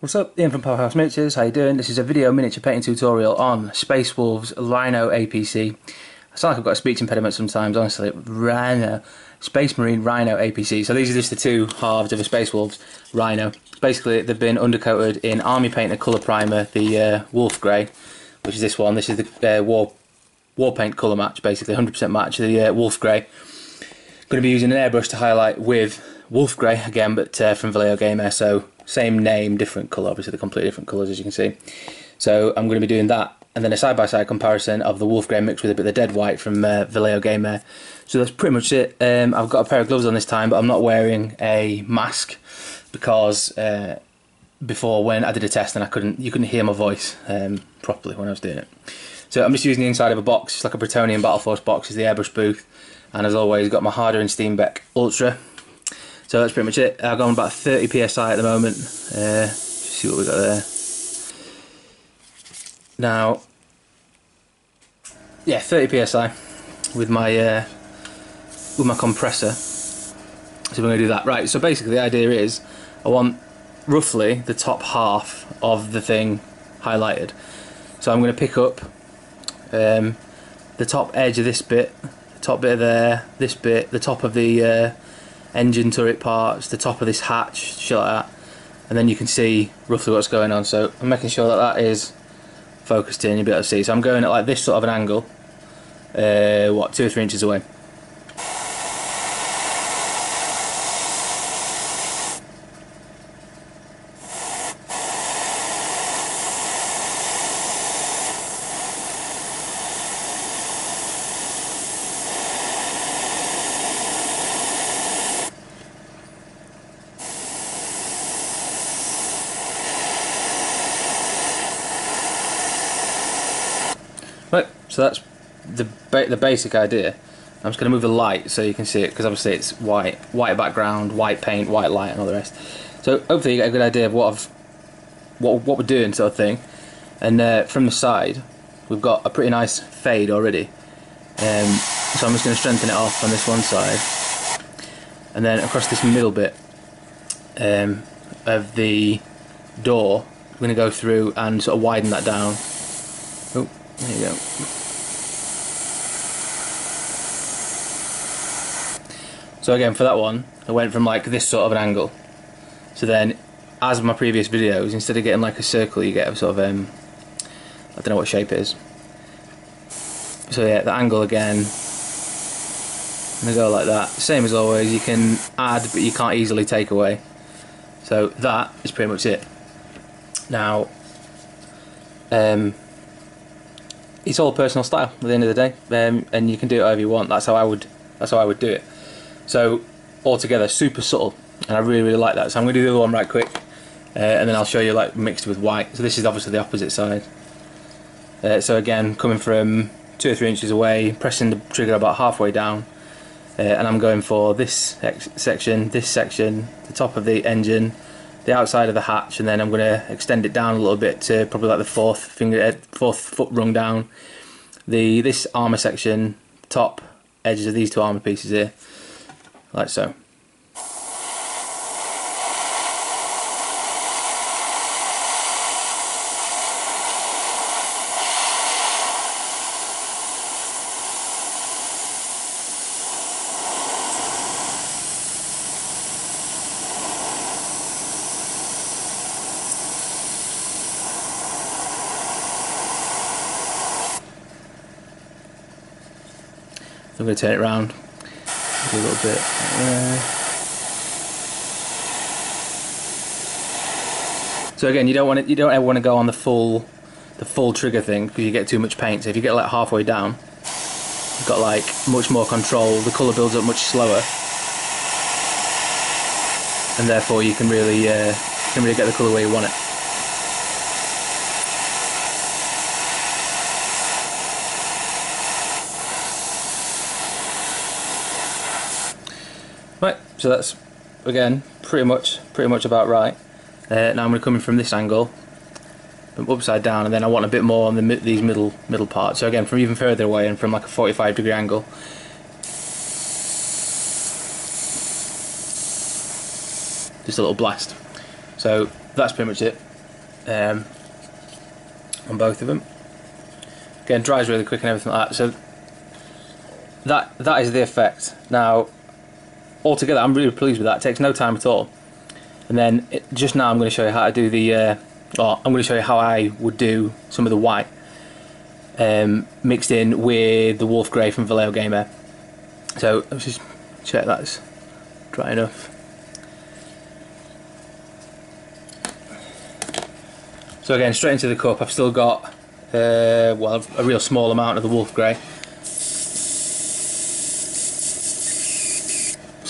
What's up, Ian from Powerhouse Miniatures, how you doing? This is a video miniature painting tutorial on Space Wolves Rhino APC. I sound like I've got a speech impediment sometimes, honestly. Rhino, Space Marine Rhino APC. So these are just the two halves of a Space Wolves Rhino. Basically they've been undercoated in Army Painter colour primer, the Wolf Grey, which is this one. This is the War Paint colour match, basically 100% match, the Wolf Grey. Going to be using an airbrush to highlight with Wolf Grey again, but from Vallejo Gamer, so same name, different colour, obviously they're completely different colours as you can see. So I'm going to be doing that, and then a side-by-side comparison of the Wolf Grey mixed with a bit of Dead White from Vallejo Gamer. So that's pretty much it. I've got a pair of gloves on this time, but I'm not wearing a mask because before when I did a test and you couldn't hear my voice properly when I was doing it. So I'm just using the inside of a box. It's like a Bretonian Battleforce box, is the airbrush booth, and as always got my Harder and Steenbeck Ultra. So that's pretty much it. I've gone about 30 psi at the moment. See what we got there. Now, yeah, 30 psi with my compressor. So we're gonna do that, right? So basically, the idea is I want roughly the top half of the thing highlighted. So I'm gonna pick up the top edge of this bit, the top bit of there, this bit, the top of the engine turret parts, the top of this hatch, shit like that, and then you can see roughly what's going on. So I'm making sure that that is focused in, you'll be able to see. So I'm going at like this sort of an angle, what, 2 or 3 inches away. Right, so that's the basic idea. I'm just going to move the light so you can see it, because obviously it's white background, white paint, white light, and all the rest. So hopefully you get a good idea of what we're doing, sort of thing. And from the side, we've got a pretty nice fade already. So I'm just going to strengthen it off on this one side, and then across this middle bit of the door, I'm going to go through and sort of widen that down. Oh. There you go. So again, for that one, I went from like this sort of an angle. So then, as in my previous videos, instead of getting like a circle, you get a sort of, I don't know what shape it is. So yeah, the angle again. I'm gonna go like that. Same as always, you can add, but you can't easily take away. So that is pretty much it. Now, it's all personal style at the end of the day, and you can do it however you want. That's how I would do it. So altogether, super subtle, and I really like that. So I'm going to do the other one right quick, and then I'll show you like mixed with white. So this is obviously the opposite side. So again, coming from 2 or 3 inches away, pressing the trigger about halfway down, and I'm going for this section, the top of the engine, the outside of the hatch, and then I'm going to extend it down a little bit to probably like the fourth foot rung down, this armour section, top edges of these two armour pieces here, like so. I'm going to turn it around, do a little bit there. So again, you don't ever want to go on the full trigger thing, because you get too much paint. So if you get like halfway down, you've got like much more control. The colour builds up much slower, and therefore you can really get the colour where you want it. Right, so that's again pretty much about right. Now I'm going to come in from this angle, upside down, and then I want a bit more on these middle parts. So again, from even further away and from like a 45-degree angle. Just a little blast. So that's pretty much it. on both of them. Again, dries really quick and everything like that. So that is the effect. Now, altogether, I'm really pleased with that. It takes no time at all. And then just now, I'm going to show you how to do the. I'm going to show you how I would do some of the white mixed in with the Wolf Grey from Vallejo Gamer. So let's just check that's dry enough. So again, straight into the cup. I've still got well, a real small amount of the Wolf Grey. So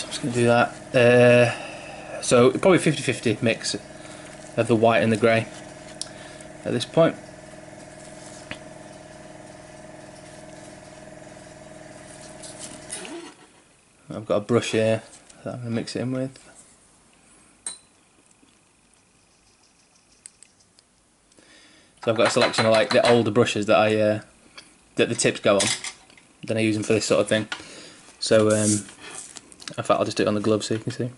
I'm just going to do that. So probably 50-50 mix of the white and the grey at this point. I've got a brush here that I'm going to mix it in with. So I've got a selection of like the older brushes that I that the tips go on. Then I use them for this sort of thing. So in fact, I'll just do it on the glove so you can see.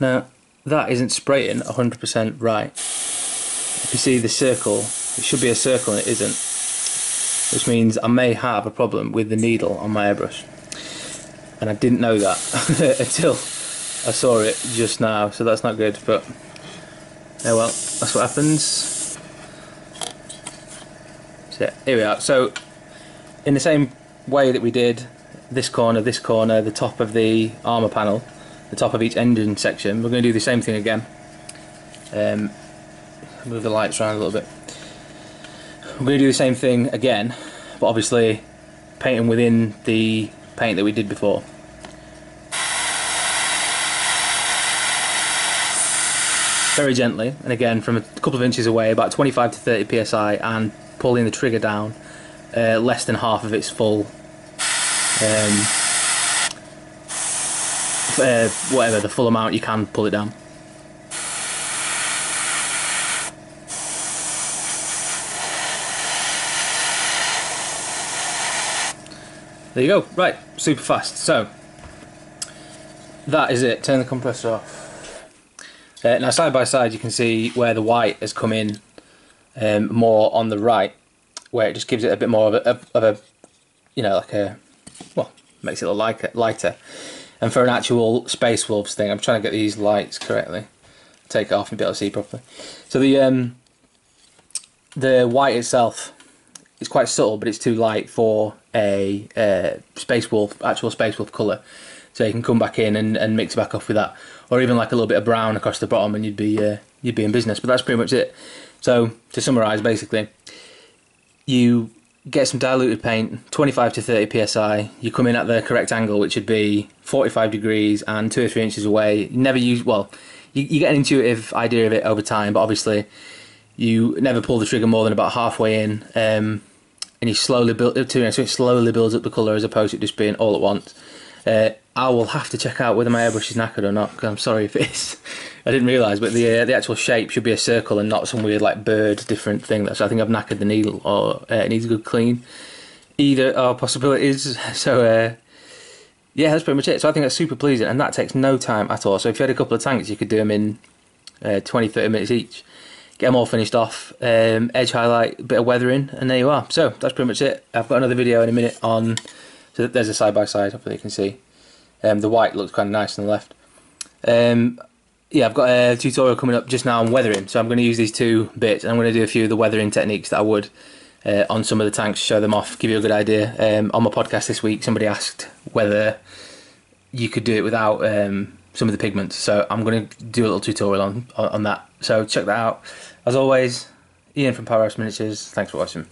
Now, that isn't spraying 100% right. If you see the circle, it should be a circle and it isn't, which means I may have a problem with the needle on my airbrush. And I didn't know that until I saw it just now, so that's not good, but oh well, that's what happens. So yeah, here we are. So in the same way that we did this corner, the top of the armour panel, the top of each engine section, we're going to do the same thing again. Move the lights around a little bit. We're going to do the same thing again, but obviously painting within the paint that we did before. Very gently, and again from a couple of inches away, about 25 to 30 psi, and pulling the trigger down less than half of its full. Whatever, the full amount, you can pull it down. There you go, right, super fast. So, that is it, turn the compressor off. Now side by side you can see where the white has come in more on the right, where it just gives it a bit more of a you know, like a, well, makes it look lighter. And for an actual Space Wolves thing, I'm trying to get these lights correctly. Take it off and be able to see properly. So the white itself is quite subtle, but it's too light for a Space Wolf, actual Space Wolf colour. So you can come back in and mix it back off with that, or even like a little bit of brown across the bottom, and you'd be in business. But that's pretty much it. So to summarise, basically, you get some diluted paint, 25 to 30 psi, you come in at the correct angle, which would be 45 degrees and 2 or 3 inches away. You never use, well, you get an intuitive idea of it over time, but obviously you never pull the trigger more than about halfway in, and you slowly build up to it, so it slowly builds up the colour as opposed to it just being all at once. I will have to check out whether my airbrush is knackered or not, because I'm sorry if it is. I didn't realise, but the actual shape should be a circle and not some weird like bird different thing. So I think I've knackered the needle, or it needs a good clean. Either are possibilities. So yeah, that's pretty much it. So I think that's super pleasing, and that takes no time at all. So if you had a couple of tanks, you could do them in 20-30 minutes each. Get them all finished off, edge highlight, bit of weathering, and there you are. So that's pretty much it. I've got another video in a minute on. So there's a side by side. Hopefully you can see. The white looks kind of nice on the left. Yeah, I've got a tutorial coming up just now on weathering, so I'm going to use these two bits, and I'm going to do a few of the weathering techniques that I would on some of the tanks, show them off, give you a good idea. On my podcast this week, somebody asked whether you could do it without some of the pigments, so I'm going to do a little tutorial on that, so check that out. As always, Ian from Powerhouse Miniatures, thanks for watching.